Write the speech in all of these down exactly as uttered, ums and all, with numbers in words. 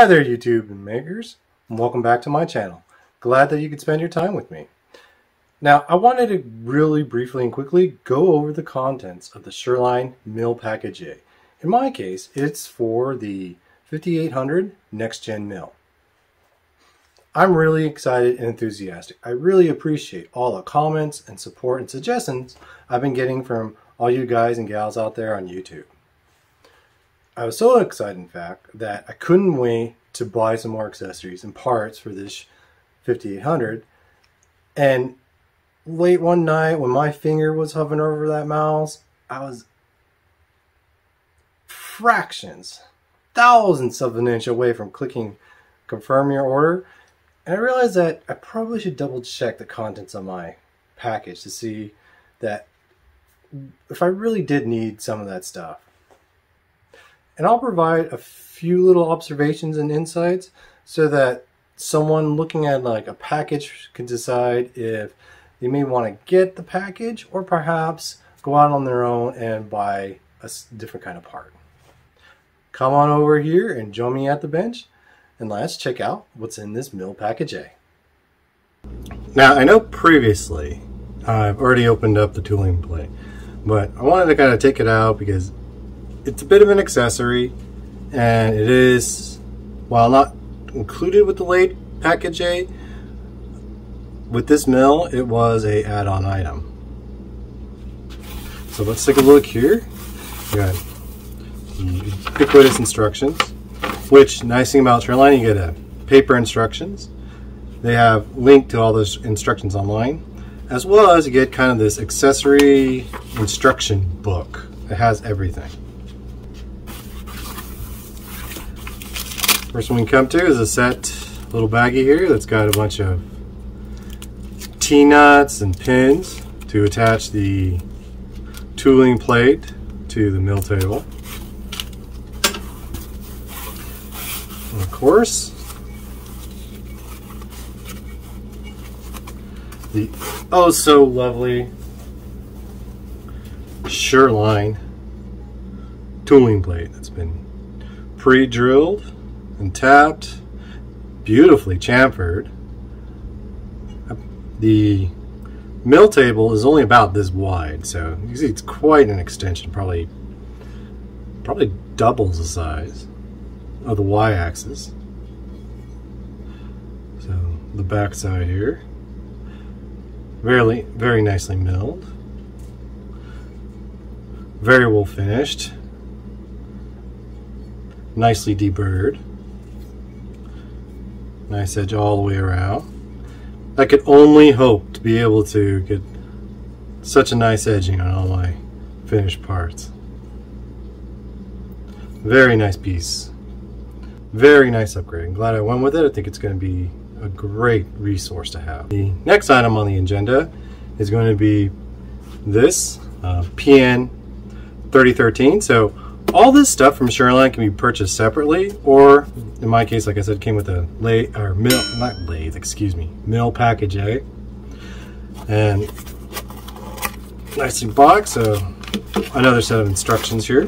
Hi there YouTube and makers, and welcome back to my channel. Glad that you could spend your time with me. Now I wanted to really briefly and quickly go over the contents of the Sherline Mill Package A. In my case, it's for the fifty-eight hundred Next Gen Mill. I'm really excited and enthusiastic. I really appreciate all the comments and support and suggestions I've been getting from all you guys and gals out there on YouTube. I was so excited, in fact, that I couldn't wait to buy some more accessories and parts for this fifty-eight hundred. And late one night, when my finger was hovering over that mouse, I was fractions, thousands of an inch away from clicking confirm your order. And I realized that I probably should double check the contents of my package to see that if I really did need some of that stuff. And I'll provide a few little observations and insights so that someone looking at like a package can decide if they may want to get the package or perhaps go out on their own and buy a different kind of part. Come on over here and join me at the bench, and let's check out what's in this Mill Package A. Now I know previously I've already opened up the tooling plate, but I wanted to kind of take it out because it's a bit of an accessory, and it is, while not included with the late package A, with this mill it was a add-on item. So let's take a look here. You got ubiquitous instructions, which nice thing about Sherline, you get a paper instructions. They have linked to all those instructions online, as well as you get kind of this accessory instruction book. It has everything. First one we come to is a set little baggie here that's got a bunch of T-nuts and pins to attach the tooling plate to the mill table. And of course, the oh so lovely Sherline tooling plate that's been pre-drilled and tapped, beautifully chamfered. The mill table is only about this wide, so you can see it's quite an extension, probably probably doubles the size of the y-axis. So the back side here, very, very nicely milled, very well finished, nicely deburred. Nice edge all the way around. I could only hope to be able to get such a nice edging on all my finished parts. Very nice piece. Very nice upgrade. I'm glad I went with it. I think it's going to be a great resource to have. The next item on the agenda is going to be this uh, P N thirty thirteen. So all this stuff from Sherline can be purchased separately, or in my case, like I said, came with a lathe, or mill, not lathe, excuse me, mill package A. And nicely boxed, so another set of instructions here.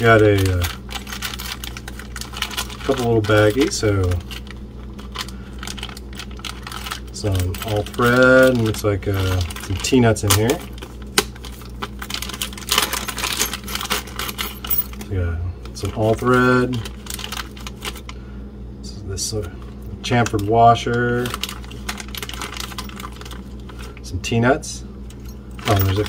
Got a uh, couple little baggies, so some all thread, and looks like uh, some T-nuts in here. Yeah, some all thread. This is this uh, chamfered washer. Some T-nuts. Oh, there's a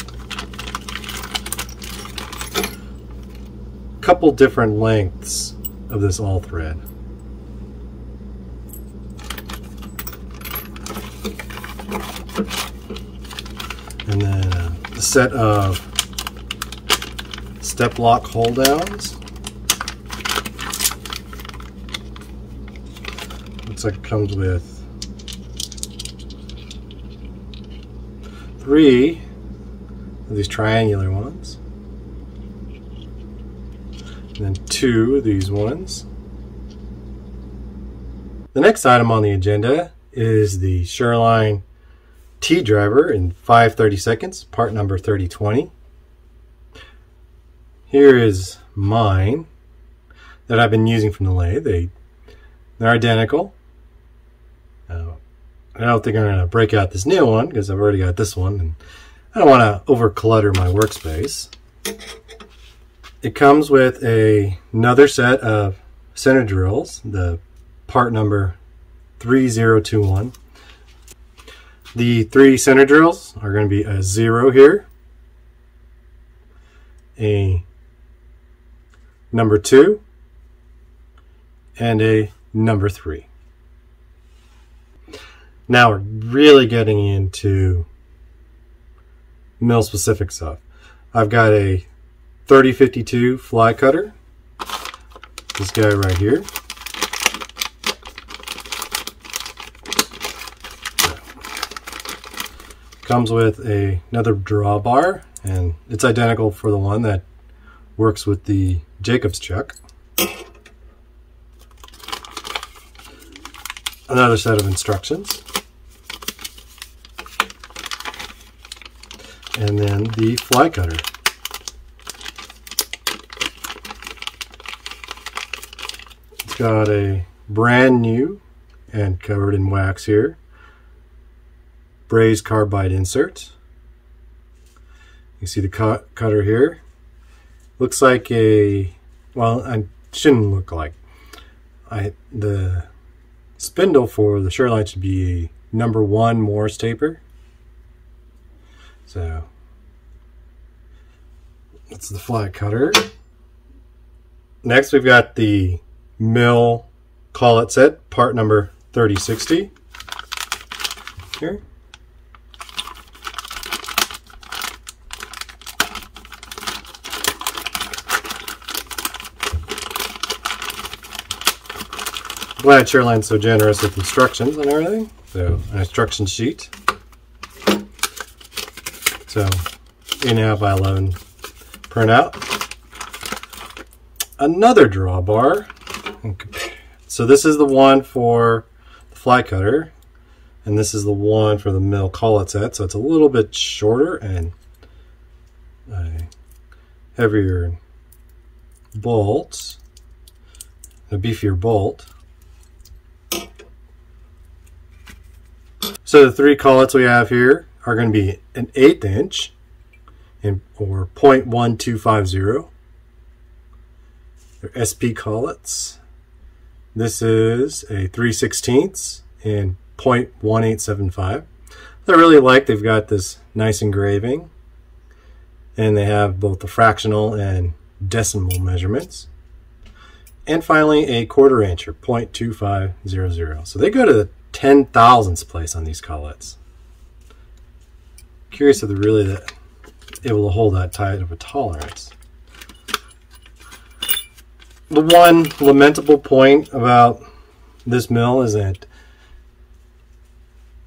couple different lengths of this all thread. And then uh, a set of step lock hold downs. Looks like it comes with three of these triangular ones, and then two of these ones. The next item on the agenda is the Sherline T driver in five thirty-seconds, part number thirty twenty. Here is mine. that I've been using from the lathe. They, they're identical. Uh, I don't think I'm going to break out this new one because I've already got this one, and I don't want to over clutter my workspace. It comes with a, another set of center drills, the part number three zero two one. The three center drills are going to be a zero here, a number two, and a number three. Now we're really getting into mill specific stuff. I've got a thirty fifty-two fly cutter, this guy right here. Comes with a, another drawbar, and it's identical for the one that works with the Jacobs chuck. Another set of instructions. And then the fly cutter. It's got a brand new and covered in wax here braised carbide insert. You see the cut cutter here. Looks like a, well, I shouldn't look like. I the spindle for the Sherline should be a number one Morse taper. So that's the fly cutter. Next, we've got the mill collet set, part number thirty sixty. Here. Glad Sherline's so generous with instructions and everything. So, an instruction sheet. So, eight and a half by eleven printout. Another drawbar. So, this is the one for the fly cutter, and this is the one for the mill collet set. So, it's a little bit shorter and a heavier bolt, a beefier bolt. So the three collets we have here are going to be an eighth inch, and or point one two five zero. They're S P collets. This is a three sixteenths and point one eight seven five. I really like they've got this nice engraving, and they have both the fractional and decimal measurements. And finally a quarter inch or point two five zero zero. So they go to the ten thousandths place on these collets. Curious if they're really that able to hold that tight of a tolerance. The one lamentable point about this mill is that,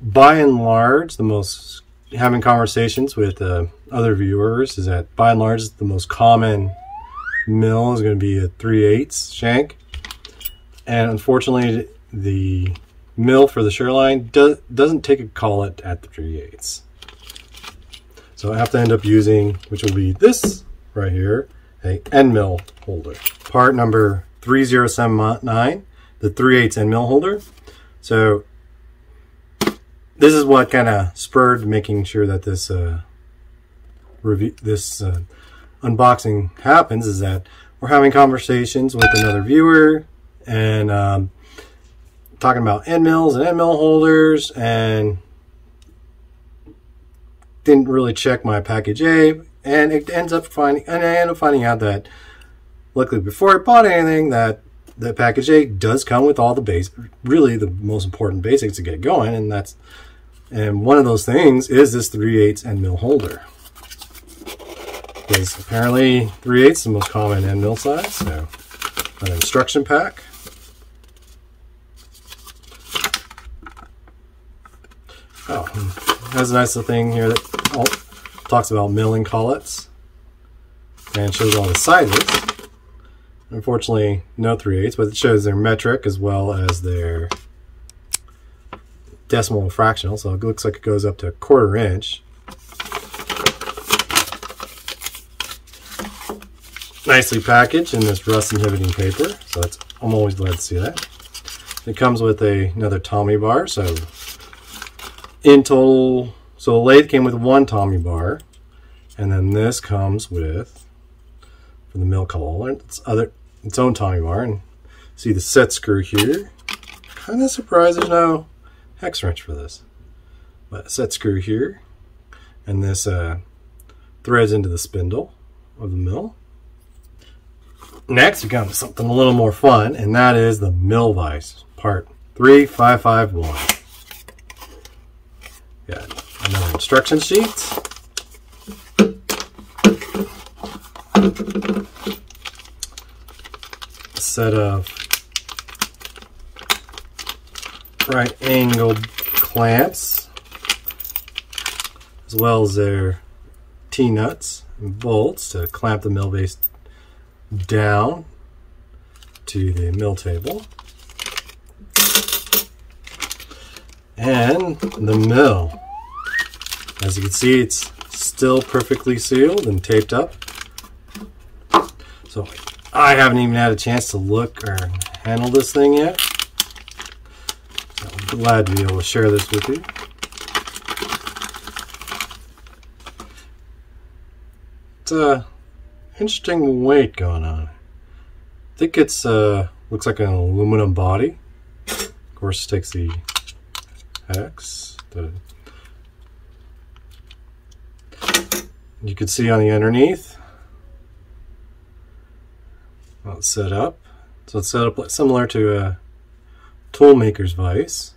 by and large, the most having conversations with uh, other viewers is that by and large the most common mill is going to be a three eighths shank, and unfortunately the mill for the Sherline do, doesn't take a collet at the three eighths. So I have to end up using, which will be this right here, a end mill holder. Part number three zero seven nine, the three eighths end mill holder. So this is what kind of spurred making sure that this uh, review, this uh, unboxing happens, is that we're having conversations with another viewer and um, talking about end mills and end mill holders, and didn't really check my package A, and it ends up finding, and I end up finding out that luckily before I bought anything that the package A does come with all the base, really the most important basics to get going, and that's, and one of those things is this three eighths end mill holder, because apparently three eighths is the most common end mill size. So an instruction pack. Oh, that's a nice little thing here that all, talks about milling collets and shows all the sizes. Unfortunately, no three eighths, but it shows their metric as well as their decimal and fractional, so it looks like it goes up to a quarter inch. nicely packaged in this rust inhibiting paper, so that's, I'm always glad to see that. It comes with a, another Tommy bar, so in total, so the lathe came with one Tommy bar, and then this comes with, for the mill collar, its other its own Tommy bar, and see the set screw here. Kind of surprised there's no hex wrench for this, but set screw here, and this uh, threads into the spindle of the mill. Next, we come to something a little more fun, and that is the mill vise, part three five five one. Got another instruction sheet. A set of right angle clamps, as well as their T-nuts and bolts to clamp the mill base down to the mill table, and the mill, as you can see, it's still perfectly sealed and taped up, so I haven't even had a chance to look or handle this thing yet, so I'm glad to be able to share this with you. It's a interesting weight going on. I think it's uh looks like an aluminum body. Of course, it takes the hex. The, you can see on the underneath. Well, it's set up. So it's set up similar to a toolmaker's vise.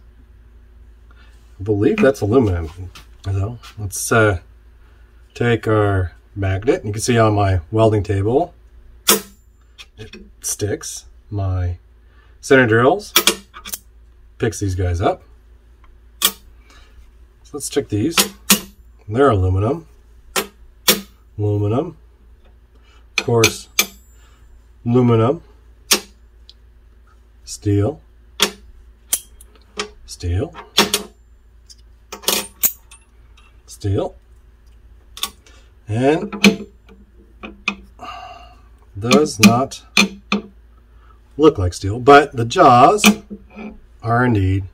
I believe that's aluminum. So let's uh, take our magnet. You can see on my welding table it sticks. My center drills picks these guys up. So let's check these. They're aluminum. Aluminum. Of course, aluminum. Steel. Steel. Steel. And does not look like steel, but the jaws are indeed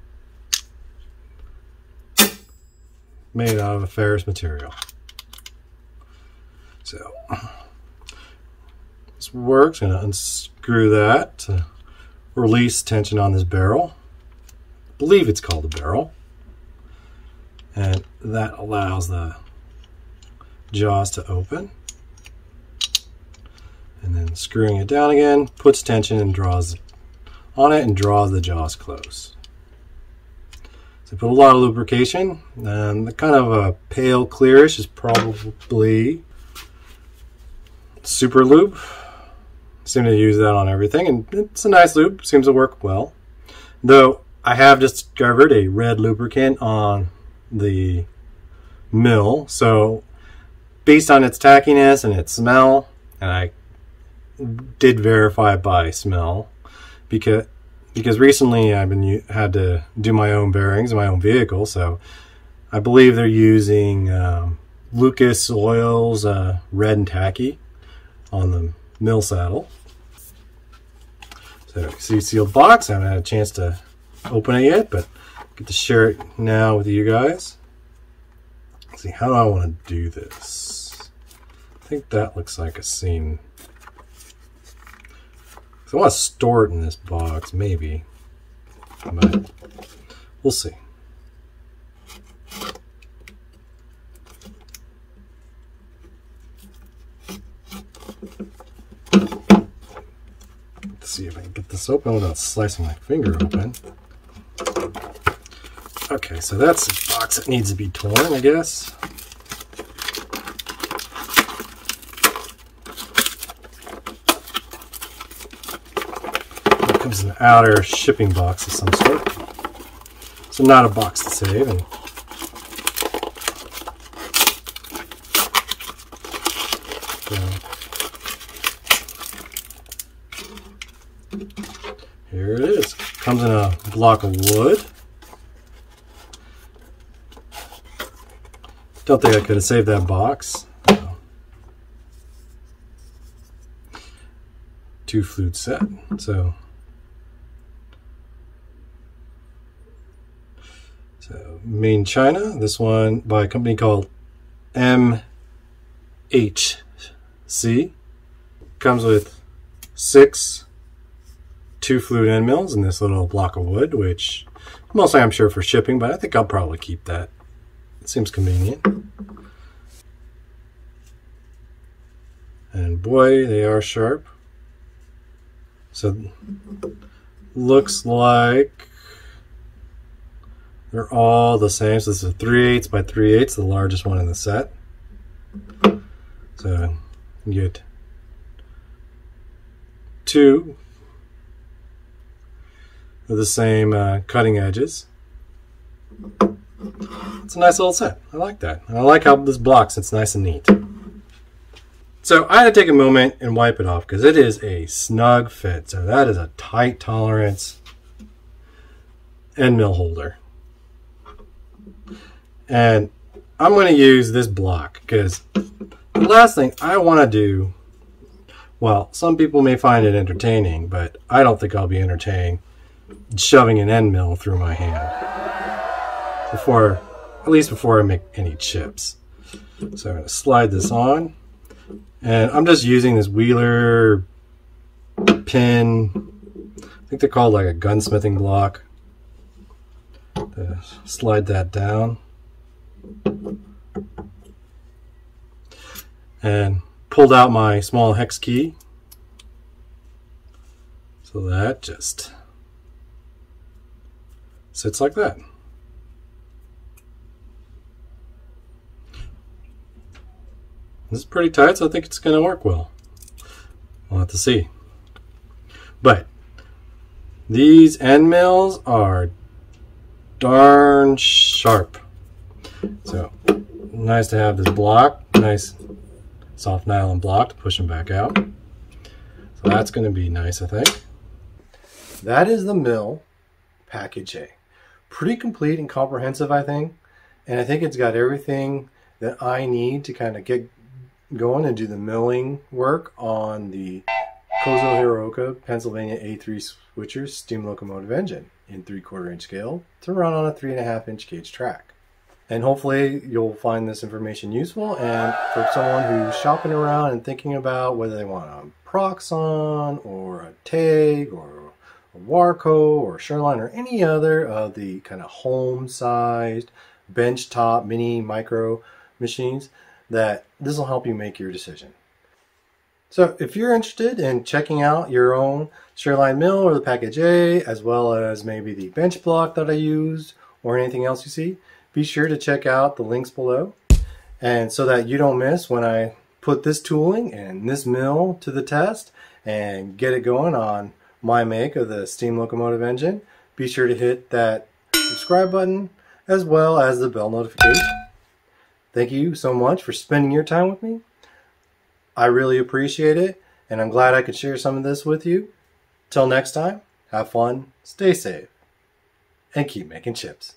made out of a ferrous material. So this works. I'm going to unscrew that to release tension on this barrel. I believe it's called a barrel, and that allows the jaws to open, and then screwing it down again puts tension and draws on it and draws the jaws close. So put a lot of lubrication, and the kind of a pale clearish is probably super lube. Seem to use that on everything, and it's a nice lube, seems to work well. Though I have discovered a red lubricant on the mill, so based on its tackiness and its smell, and I did verify by smell, because because recently I've been had to do my own bearings in my own vehicle, so I believe they're using um, Lucas Oils uh, red and tacky on the mill saddle. So you see, sealed box. I haven't had a chance to open it yet, but I get to share it now with you guys. Let's see, how do I want to do this? I think that looks like a seam. So I want to store it in this box, maybe. But we'll see. Let's see if I can get this open without slicing my finger open. Okay, so that's the box that needs to be torn, I guess. It comes in an outer shipping box of some sort. So not a box to save. And so here it is. Comes in a block of wood. Don't think I could have saved that box. So two flute set. So, so made China, this one by a company called M H C. Comes with six two flute end mills and this little block of wood, which mostly I'm sure for shipping, but I think I'll probably keep that. It seems convenient. And boy, they are sharp. So looks like they're all the same. So this is three eighths by three eighths, the largest one in the set. So you get two of the same uh, cutting edges. It's a nice little set. I like that. And I like how this blocks. It's nice and neat. So I had to take a moment and wipe it off because it is a snug fit. So that is a tight tolerance end mill holder. And I'm going to use this block because the last thing I want to do, well, some people may find it entertaining, but I don't think I'll be entertained shoving an end mill through my hand before, at least before I make any chips. So I'm going to slide this on. And I'm just using this Wheeler pin, I think they're called like a gunsmithing block, to slide that down and pulled out my small hex key. So that just sits like that. This is pretty tight, so I think it's going to work well. We'll have to see. But these end mills are darn sharp. So nice to have this block, nice soft nylon block to push them back out. So that's going to be nice, I think. That is the mill package A. Pretty complete and comprehensive, I think. And I think it's got everything that I need to kind of get going and do the milling work on the Kozo Hirooka Pennsylvania A three switcher steam locomotive engine in three quarter inch scale to run on a three point five inch gauge track. And hopefully you'll find this information useful, and for someone who's shopping around and thinking about whether they want a Proxxon or a Taig or a Warco or Sherline or any other of the kind of home-sized benchtop mini micro machines, that this will help you make your decision. So if you're interested in checking out your own Sherline mill or the package A, as well as maybe the bench block that I used or anything else you see, be sure to check out the links below, and so that you don't miss when I put this tooling and this mill to the test and get it going on my make of the steam locomotive engine. Be sure to hit that subscribe button as well as the bell notification. Thank you so much for spending your time with me. I really appreciate it, and I'm glad I could share some of this with you. Till next time, have fun, stay safe, and keep making chips.